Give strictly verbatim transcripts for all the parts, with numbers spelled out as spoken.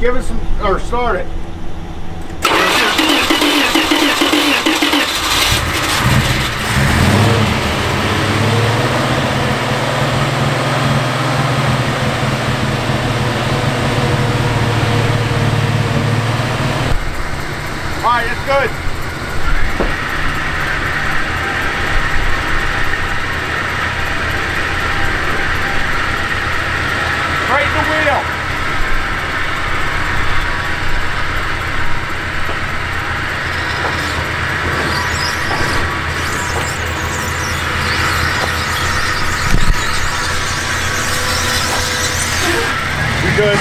give it some, or start it. All right, it's good. Straighten the wheel. You're good.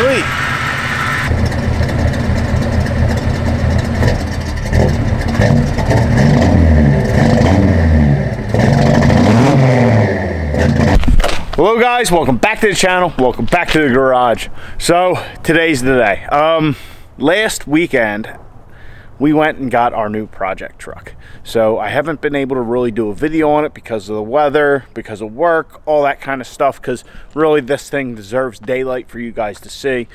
Sweet. Hello guys, welcome back to the channel, welcome back to the garage. So today's the day. Um, last weekend we went and got our new project truck. So I haven't been able to really do a video on it because of the weather, because of work, all that kind of stuff, because really this thing deserves daylight for you guys to see.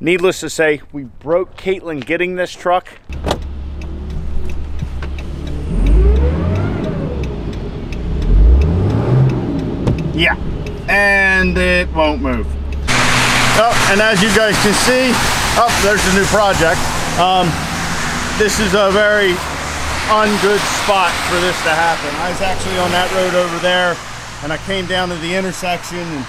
Needless to say, we broke Caitlin getting this truck. Yeah, and it won't move. Oh, and as you guys can see, oh, there's the new project. Um, This is a very ungood spot for this to happen. I was actually on that road over there and I came down to the intersection and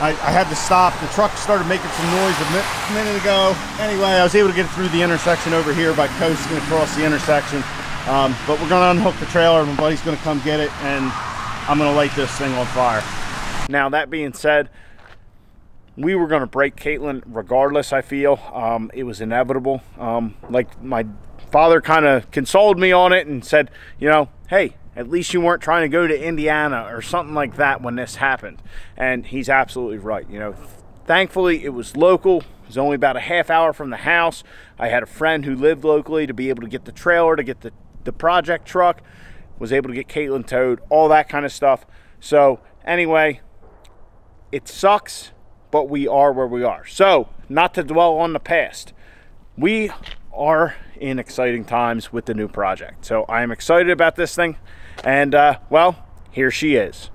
I, I had to stop. The truck started making some noise a minute ago. Anyway, I was able to get through the intersection over here by coasting across the intersection. Um, but we're gonna unhook the trailer, my buddy's gonna come get it, and I'm gonna light this thing on fire. Now that being said, we were gonna break Caitlin regardless, I feel. Um, it was inevitable. Um, like my father kind of consoled me on it and said, you know, hey, at least you weren't trying to go to Indiana or something like that when this happened. And he's absolutely right. You know, thankfully it was local. It was only about a half hour from the house. I had a friend who lived locally to be able to get the trailer, to get the, the project truck, was able to get Caitlin towed, all that kind of stuff. So anyway, it sucks, but we are where we are. So not to dwell on the past, we are in exciting times with the new project. So I am excited about this thing, and uh, well, here she is.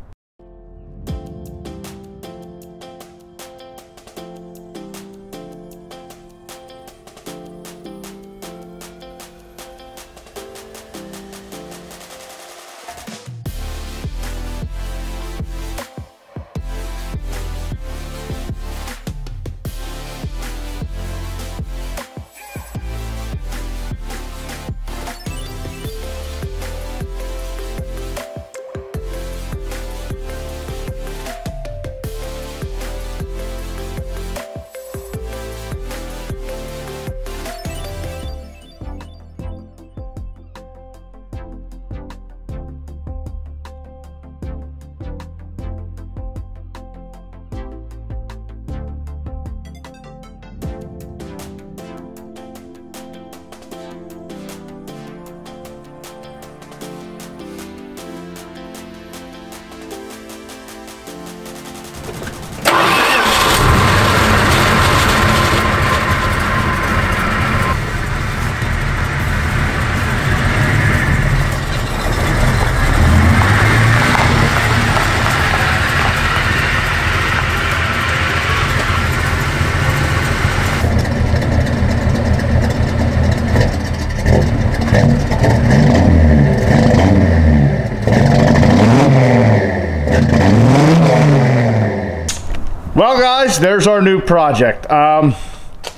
Well guys, there's our new project. Um,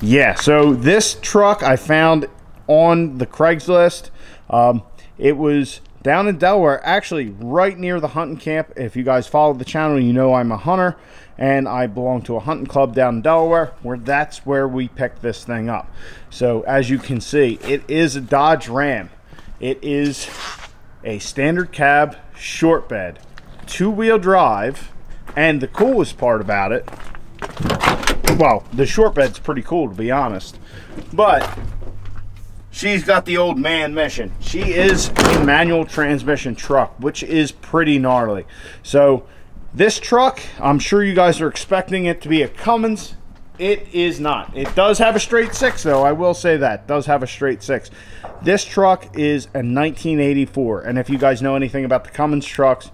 yeah, so this truck I found on the Craigslist. Um, it was down in Delaware, actually right near the hunting camp. If you guys follow the channel, you know I'm a hunter and I belong to a hunting club down in Delaware, where that's where we picked this thing up. So as you can see, it is a Dodge Ram. It is a standard cab, short bed, two-wheel drive. And the coolest part about it, well, the short bed's pretty cool to be honest, but she's got the old man mission. She is a manual transmission truck, which is pretty gnarly. So this truck, I'm sure you guys are expecting it to be a Cummins. It is not. It does have a straight six, though. I will say that. It does have a straight six. This truck is a nineteen eighty-four. And if you guys know anything about the Cummins trucks,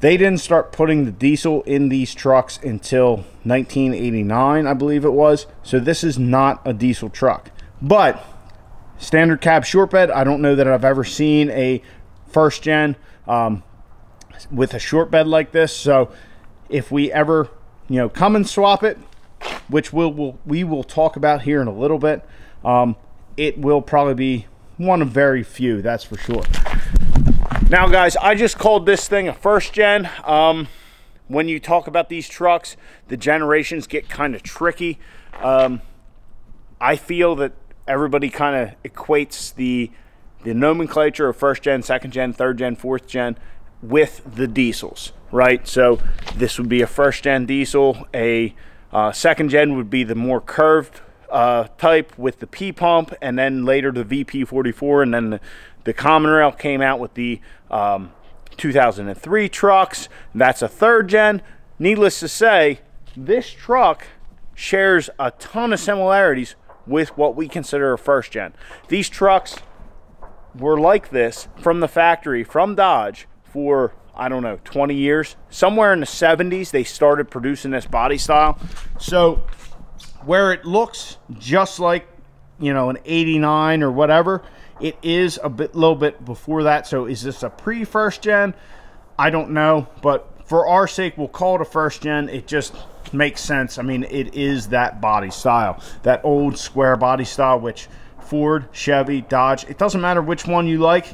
they didn't start putting the diesel in these trucks until nineteen eighty-nine, I believe it was. So this is not a diesel truck. But standard cab short bed, I don't know that I've ever seen a first gen um, with a short bed like this. So if we ever, you know, come and swap it, which we'll, we'll, we will talk about here in a little bit, um, it will probably be one of very few, that's for sure. Now guys, I just called this thing a first gen. Um, when you talk about these trucks, the generations get kind of tricky. Um, I feel that everybody kind of equates the the nomenclature of first gen, second gen, third gen, fourth gen with the diesels, right? So this would be a first gen diesel. A uh, second gen would be the more curved uh, type with the P pump, and then later the V P forty-four, and then the, the common rail came out with the um, two thousand three trucks. That's a third gen. Needless to say, this truck shares a ton of similarities with what we consider a first gen. These trucks were like this from the factory, from Dodge, for, I don't know, twenty years. Somewhere in the seventies, they started producing this body style. So where it looks just like, you know, an eighty-nine or whatever, it is a bit, little bit before that. So is this a pre-first gen? I don't know, but for our sake, we'll call it a first gen. It just makes sense. I mean, it is that body style, that old square body style, which Ford, Chevy, Dodge, it doesn't matter which one you like,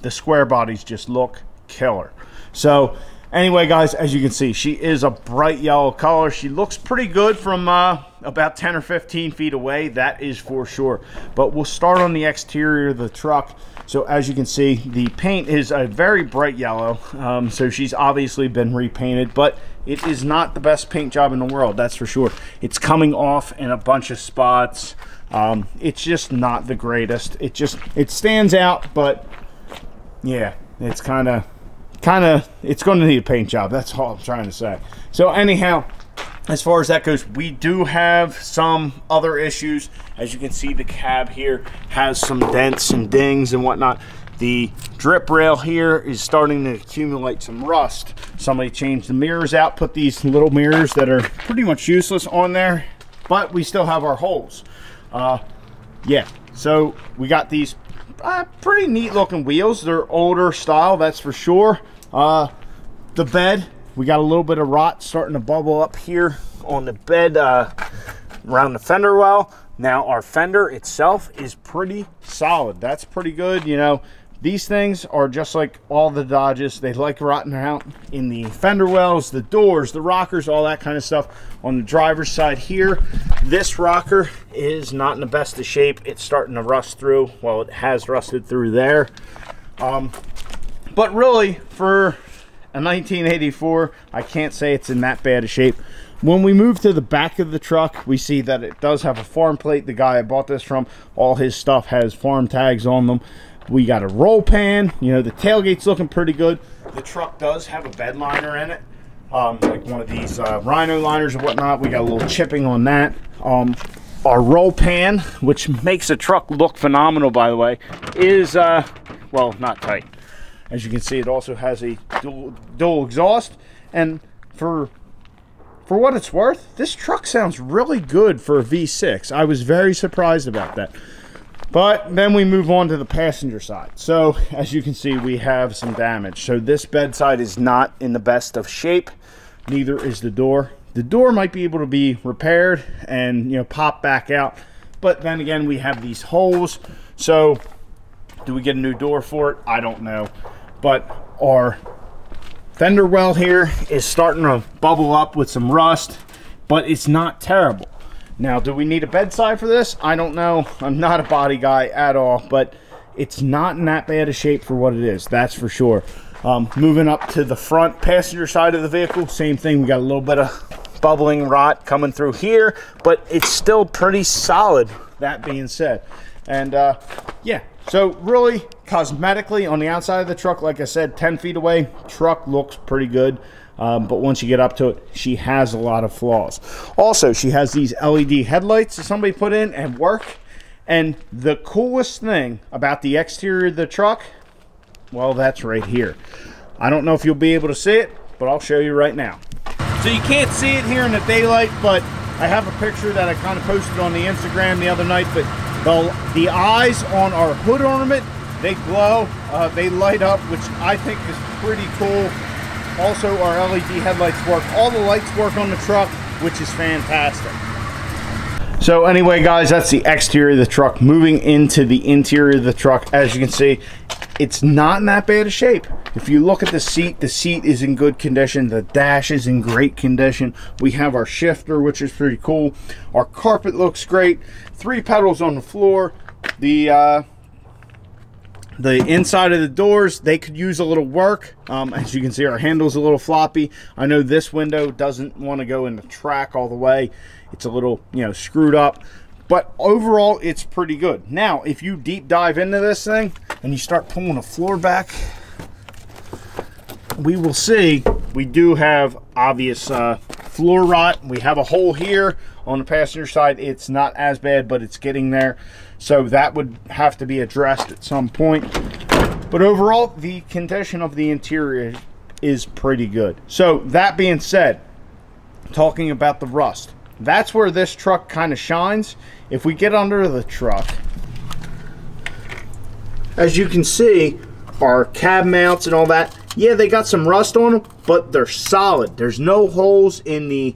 the square bodies just look killer. So anyway, guys, as you can see, she is a bright yellow color. She looks pretty good from uh, about ten or fifteen feet away, that is for sure. But we'll start on the exterior of the truck. So as you can see, the paint is a very bright yellow. Um, so she's obviously been repainted, but it is not the best paint job in the world, that's for sure. It's coming off in a bunch of spots. Um, it's just not the greatest. It just, it stands out, but yeah, it's kind of, kind of, it's going to need a paint job. That's all I'm trying to say. So anyhow, as far as that goes, we do have some other issues. As you can see, the cab here has some dents and dings and whatnot. The drip rail here is starting to accumulate some rust. Somebody changed the mirrors out, put these little mirrors that are pretty much useless on there, but we still have our holes. Uh, yeah, so we got these uh, pretty neat looking wheels. They're older style, that's for sure. Uh, the bed, we got a little bit of rot starting to bubble up here on the bed uh, around the fender well. Now our fender itself is pretty solid. That's pretty good. You know, these things are just like all the Dodges. They like rotting out in the fender wells, the doors, the rockers, all that kind of stuff. On the driver's side here, this rocker is not in the best of shape. It's starting to rust through. Well, it has rusted through there. Um, but really, for a nineteen eighty-four, I can't say it's in that bad of shape. When we move to the back of the truck, we see that it does have a farm plate. The guy I bought this from, all his stuff has farm tags on them. We got a roll pan. You know, the tailgate's looking pretty good. The truck does have a bed liner in it, um, like one of these uh, Rhino liners or whatnot. We got a little chipping on that. Um, our roll pan, which makes the truck look phenomenal, by the way, is, uh, well, not tight. As you can see, it also has a dual, dual exhaust. And for for what it's worth, this truck sounds really good for a V six. I was very surprised about that. But then we move on to the passenger side. So as you can see, we have some damage. So this bedside is not in the best of shape. Neither is the door. The door might be able to be repaired and, you know, pop back out. But then again, we have these holes. So do we get a new door for it? I don't know. But our fender well here is starting to bubble up with some rust, but it's not terrible. Now, do we need a bedside for this? I don't know. I'm not a body guy at all, but it's not in that bad a shape for what it is, that's for sure. Um, moving up to the front passenger side of the vehicle, same thing. We got a little bit of bubbling rot coming through here, but it's still pretty solid, that being said. And uh, yeah, so really cosmetically on the outside of the truck, like I said, ten feet away, truck looks pretty good. Um, but once you get up to it, she has a lot of flaws. Also, she has these L E D headlights that somebody put in and work. And the coolest thing about the exterior of the truck, well, that's right here. I don't know if you'll be able to see it, but I'll show you right now. So you can't see it here in the daylight, but I have a picture that I kind of posted on the Instagram the other night. But the, the eyes on our hood ornament, they glow, uh, they light up, which I think is pretty cool. Also, our L E D headlights work. All the lights work on the truck, which is fantastic. So anyway, guys, that's the exterior of the truck. Moving into the interior of the truck, as you can see, it's not in that bad of shape. If you look at the seat, the seat is in good condition. The dash is in great condition. We have our shifter, which is pretty cool. Our carpet looks great. Three pedals on the floor. The... Uh, The inside of the doors, they could use a little work. Um, as you can see, our handle's a little floppy. I know this window doesn't want to go in the track all the way. It's a little, you know, screwed up. But overall, it's pretty good. Now, if you deep dive into this thing and you start pulling the floor back, we will see we do have obvious uh, floor rot. We have a hole here on the passenger side. It's not as bad, but it's getting there. So that would have to be addressed at some point. But overall, the condition of the interior is pretty good. So that being said, talking about the rust, that's where this truck kind of shines. If we get under the truck, as you can see, our cab mounts and all that, yeah, they got some rust on them, but they're solid. There's no holes in the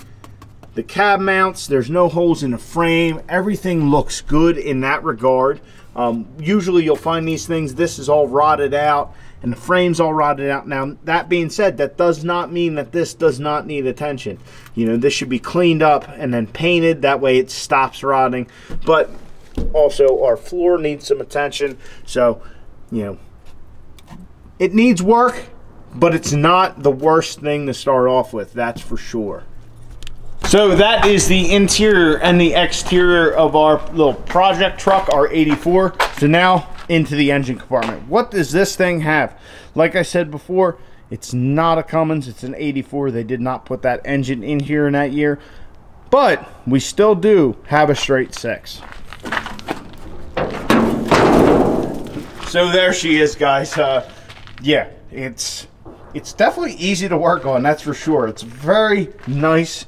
The cab mounts, there's no holes in the frame. Everything looks good in that regard. Um, usually you'll find these things, this is all rotted out and the frame's all rotted out. Now, that being said, that does not mean that this does not need attention. You know, this should be cleaned up and then painted. That way it stops rotting. But also our floor needs some attention. So, you know, it needs work, but it's not the worst thing to start off with, that's for sure. So that is the interior and the exterior of our little project truck, our eighty-four. So now into the engine compartment. What does this thing have? Like I said before, it's not a Cummins, it's an eighty-four. They did not put that engine in here in that year, but we still do have a straight six. So there she is, guys. Uh, yeah, it's, it's definitely easy to work on, that's for sure. It's very nice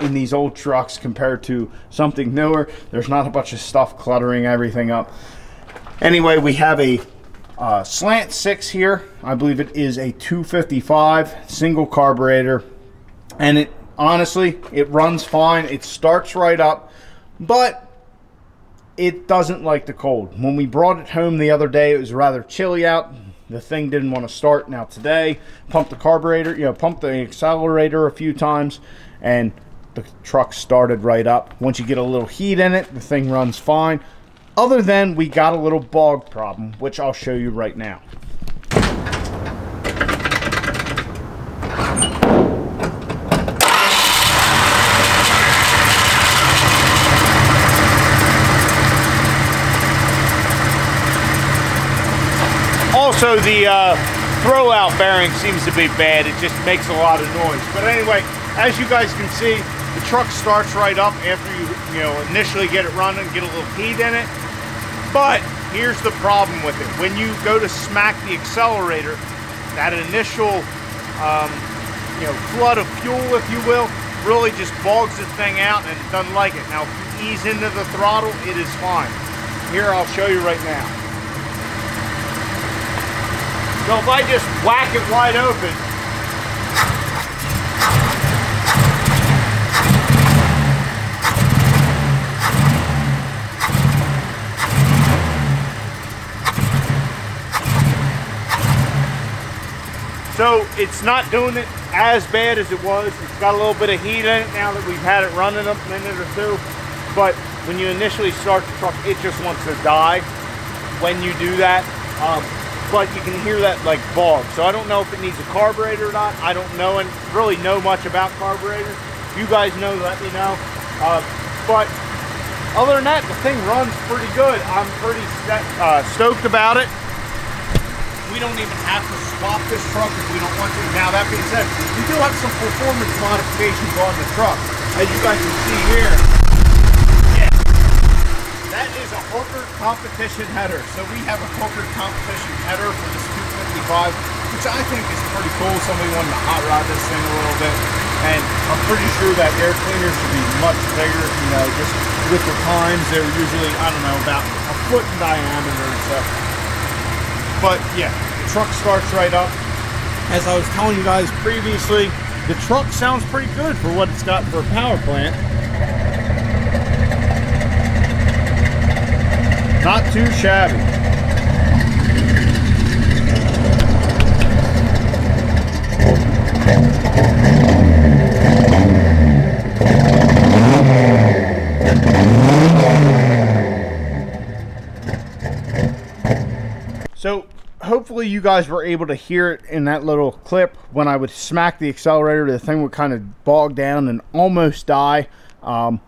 in these old trucks compared to something newer. There's not a bunch of stuff cluttering everything up. Anyway, we have a uh, slant six here. I believe it is a two fifty-five single carburetor, and it honestly, it runs fine. It starts right up, but it doesn't like the cold. When we brought it home the other day, it was rather chilly out. The thing didn't want to start. Now today, pumped the carburetor, you know, pumped the accelerator a few times, and the truck started right up. Once you get a little heat in it, the thing runs fine. Other than we got a little bog problem, which I'll show you right now. Also, the uh, throwout bearing seems to be bad. It just makes a lot of noise. But anyway, as you guys can see, the truck starts right up after you, you know, initially get it running, get a little heat in it. But here's the problem with it. When you go to smack the accelerator, that initial, um, you know, flood of fuel, if you will, really just bogs the thing out and it doesn't like it. Now, if you ease into the throttle, it is fine. Here, I'll show you right now. So if I just whack it wide open, so it's not doing it as bad as it was. It's got a little bit of heat in it now that we've had it running a minute or two. But when you initially start the truck, it just wants to die when you do that. Um, but you can hear that like bog. So I don't know if it needs a carburetor or not. I don't know and really know much about carburetors. You guys know, let me know. Uh, but Other than that, the thing runs pretty good. I'm pretty uh, stoked about it. We don't even have to swap this truck if we don't want to. Now, that being said, we do have some performance modifications on the truck. As you guys can see here, yeah, that is a Hooker competition header. So we have a Hooker competition header for this two fifty-five, which I think is pretty cool. Somebody wanted to hot rod this thing a little bit. And I'm pretty sure that air cleaner should be much bigger, you know, just with the times. They're usually, I don't know, about a foot in diameter and stuff. But yeah, the truck starts right up. As I was telling you guys previously, the truck sounds pretty good for what it's got for a power plant. Not too shabby. So hopefully you guys were able to hear it in that little clip. When I would smack the accelerator, the thing would kind of bog down and almost die, um,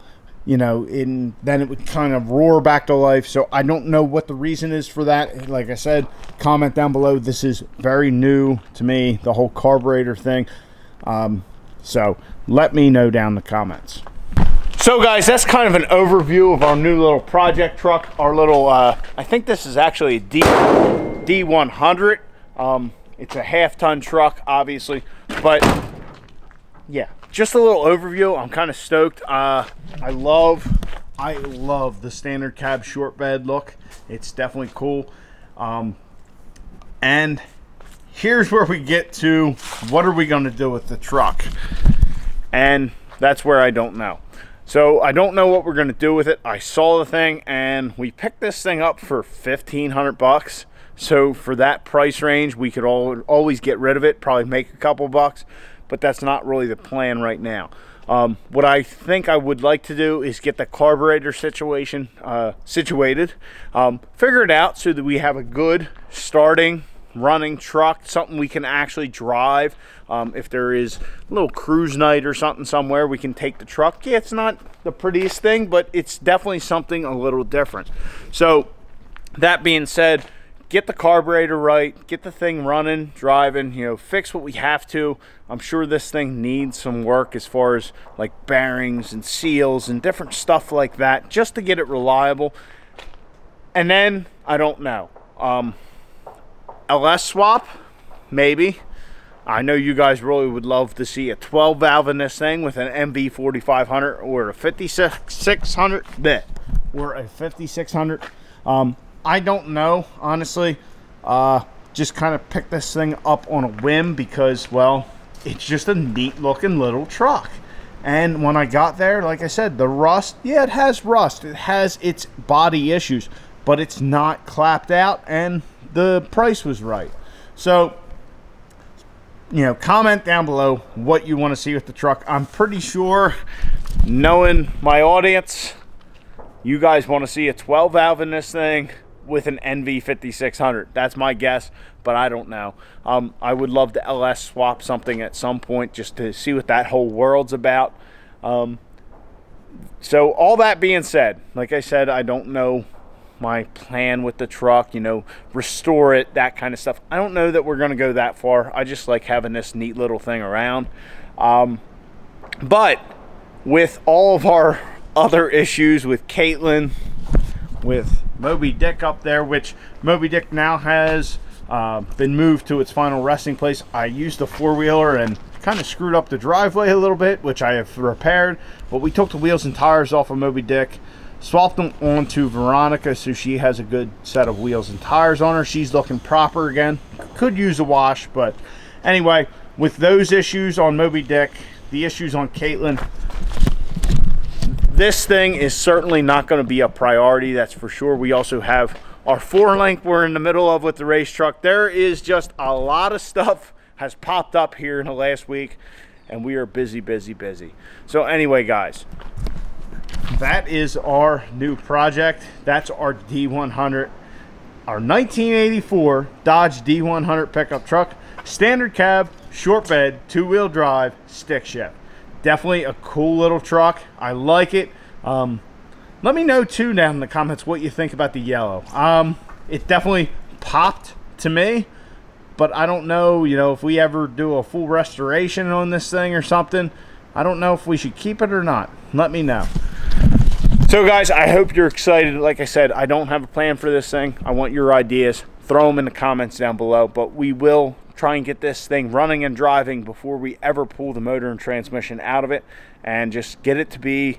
you know, and then it would kind of roar back to life. So I don't know what the reason is for that. Like I said, comment down below. This is very new to me, the whole carburetor thing. Um, so let me know down in the comments. So guys, that's kind of an overview of our new little project truck, our little, uh, I think this is actually a D one hundred. Um, it's a half ton truck, obviously, but yeah, just a little overview. I'm kind of stoked. Uh, I love, I love the standard cab short bed look. It's definitely cool. Um, and here's where we get to, what are we going to do with the truck? And that's where I don't know. So I don't know what we're going to do with it. I saw the thing and we picked this thing up for fifteen hundred bucks. So for that price range, we could all, always get rid of it, probably make a couple bucks, but that's not really the plan right now. Um, what I think I would like to do is get the carburetor situation uh, situated, um, figure it out so that we have a good starting running truck, something we can actually drive. Um, if there is a little cruise night or something somewhere, we can take the truck. Yeah, it's not the prettiest thing, but it's definitely something a little different. So that being said, get the carburetor right, get the thing running, driving, you know, fix what we have to. I'm sure this thing needs some work as far as like bearings and seals and different stuff like that, just to get it reliable. And then I don't know. Um, L S swap, maybe. I know you guys really would love to see a twelve valve in this thing with an M B forty-five hundred or a fifty-six six hundred bit or a fifty-six hundred. Um, I don't know, honestly. Uh, just kind of picked this thing up on a whim because, well, it's just a neat looking little truck. And when I got there, like I said, the rust, yeah, it has rust. It has its body issues, but it's not clapped out, and the price was right. So, you know, comment down below what you want to see with the truck. I'm pretty sure, knowing my audience, you guys want to see a twelve valve in this thing with an N V fifty-six hundred. That's my guess, but I don't know. Um, I would love to L S swap something at some point just to see what that whole world's about. Um, so all that being said, like I said, I don't know my plan with the truck, you know, restore it, that kind of stuff. I don't know that we're going to go that far. I just like having this neat little thing around. Um, but with all of our other issues with Caitlin, with Moby Dick up there, which Moby Dick now has uh, been moved to its final resting place. I used the four-wheeler and kind of screwed up the driveway a little bit, which I have repaired. But we took the wheels and tires off of Moby Dick, swapped them onto Veronica, so she has a good set of wheels and tires on her. She's looking proper again. Could use a wash, but anyway, with those issues on Moby Dick, the issues on Caitlin, this thing is certainly not going to be a priority, that's for sure. We also have our four link we're in the middle of with the race truck. There is just a lot of stuff has popped up here in the last week, and we are busy, busy, busy. So anyway, guys, that is our new project. That's our D one hundred, our nineteen eighty-four Dodge D one hundred pickup truck, standard cab, short bed, two-wheel drive, stick shift. Definitely a cool little truck. I like it. Um, Let me know too down in the comments what you think about the yellow. Um, it definitely popped to me, but I don't know, you know, if we ever do a full restoration on this thing or something, I don't know if we should keep it or not. Let me know. So guys, I hope you're excited. Like I said, I don't have a plan for this thing. I want your ideas. Throw them in the comments down below, but we will try and get this thing running and driving before we ever pull the motor and transmission out of it, and just get it to be,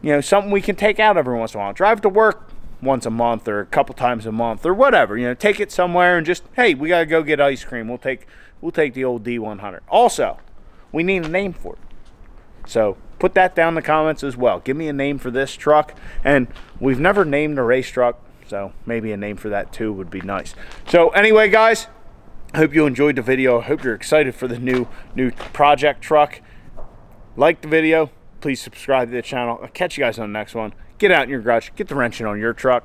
you know, something we can take out every once in a while. Drive to work once a month or a couple times a month or whatever, you know, take it somewhere and just, hey, we gotta go get ice cream. We'll take, we'll take the old D one hundred. Also, we need a name for it. So put that down in the comments as well. Give me a name for this truck. And we've never named a race truck, so maybe a name for that too would be nice. So anyway, guys, I hope you enjoyed the video. I hope you're excited for the new, new project truck. Like the video. Please subscribe to the channel. I'll catch you guys on the next one. Get out in your garage. Get the wrenching on your truck.